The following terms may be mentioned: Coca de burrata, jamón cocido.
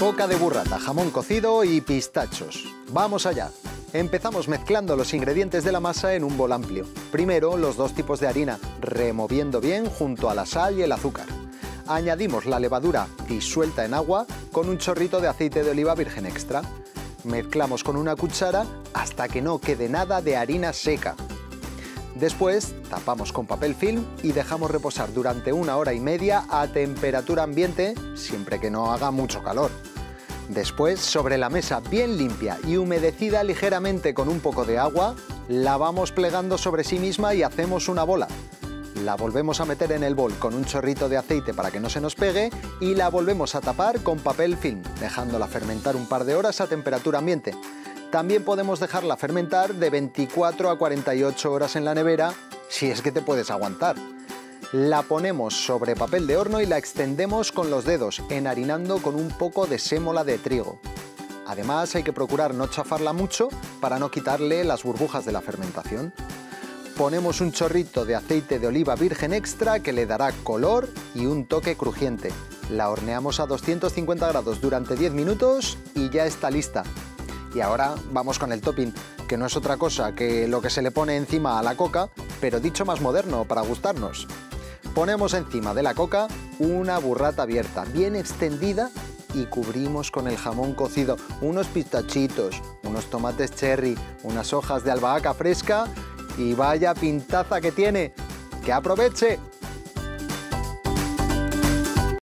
coca de burrata, jamón cocido y pistachos. ¡Vamos allá! Empezamos mezclando los ingredientes de la masa en un bol amplio. Primero, los dos tipos de harina, removiendo bien junto a la sal y el azúcar. Añadimos la levadura disuelta en agua con un chorrito de aceite de oliva virgen extra. Mezclamos con una cuchara hasta que no quede nada de harina seca. Después, tapamos con papel film y dejamos reposar durante 1 hora y media a temperatura ambiente, siempre que no haga mucho calor. Después, sobre la mesa bien limpia y humedecida ligeramente con un poco de agua, la vamos plegando sobre sí misma y hacemos una bola. La volvemos a meter en el bol con un chorrito de aceite para que no se nos pegue y la volvemos a tapar con papel film, dejándola fermentar un par de horas a temperatura ambiente. También podemos dejarla fermentar de 24 a 48 horas en la nevera, si es que te puedes aguantar. La ponemos sobre papel de horno y la extendemos con los dedos, enharinando con un poco de sémola de trigo. Además, hay que procurar no chafarla mucho para no quitarle las burbujas de la fermentación. Ponemos un chorrito de aceite de oliva virgen extra que le dará color y un toque crujiente. La horneamos a 250 grados durante 10 minutos y ya está lista. Y ahora vamos con el topping, que no es otra cosa que lo que se le pone encima a la coca, pero dicho más moderno para gustarnos. Ponemos encima de la coca una burrata abierta, bien extendida, y cubrimos con el jamón cocido, unos pistachitos, unos tomates cherry, unas hojas de albahaca fresca y vaya pintaza que tiene. ¡Que aproveche!